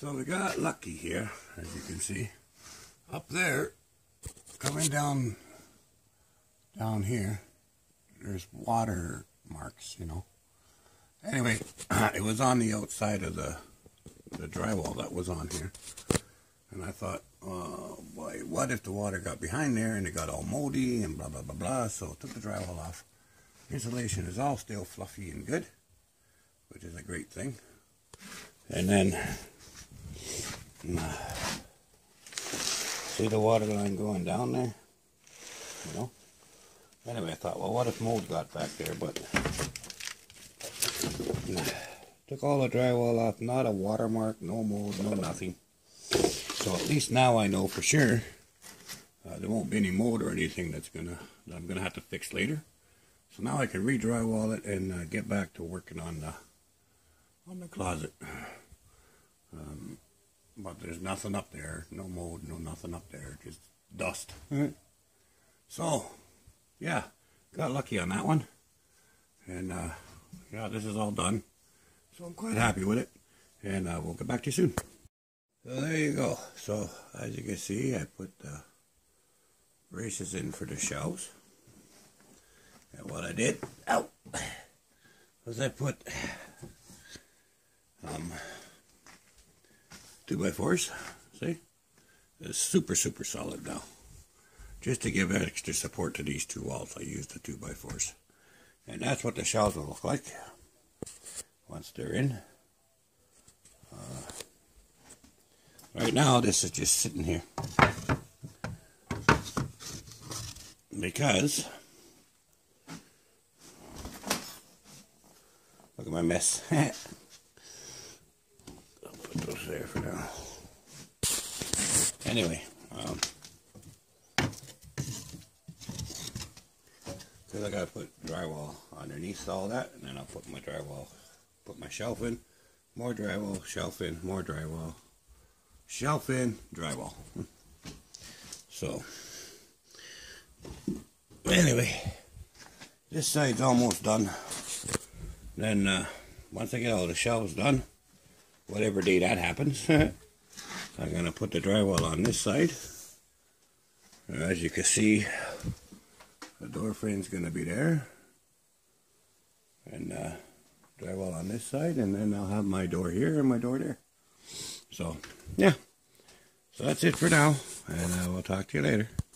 So we got lucky here, as you can see. Up there, coming down here, there's water marks, you know. Anyway, it was on the outside of the drywall that was on here. And I thought, oh boy, what if the water got behind there and it got all moldy and blah, blah, blah, blah. So I took the drywall off. Insulation is all still fluffy and good, which is a great thing. And then, see the water line going down there? You know? Anyway, I thought, well, what if mold got back there? But, took all the drywall off, not a watermark, no mold, no nothing. So at least now I know for sure there won't be any mold or anything that I'm gonna have to fix later. So now I can re-drywall it and get back to working on the closet. But there's nothing up there, no mold, no nothing up there, just dust. Right. So yeah, got lucky on that one, and yeah, this is all done. So I'm quite happy with it, and we'll get back to you soon. So there you go. So as you can see, I put the braces in for the shelves. And what I did was I put 2x4s, see? It's super, super solid now. Just to give extra support to these two walls, I used the 2x4s. And that's what the shelves will look like once they're in. Right now, this is just sitting here because look at my mess. I'll put those there for now. Anyway, because I gotta put drywall underneath all that, and then I'll put my drywall, put my shelf in, more drywall, shelf in, more drywall. Shelf in, drywall. So, anyway, this side's almost done. Then, once I get all the shelves done, whatever day that happens, I'm gonna put the drywall on this side. As you can see, the door frame's gonna be there. And drywall on this side, and then I'll have my door here and my door there. So, yeah, so that's it for now, and I will talk to you later.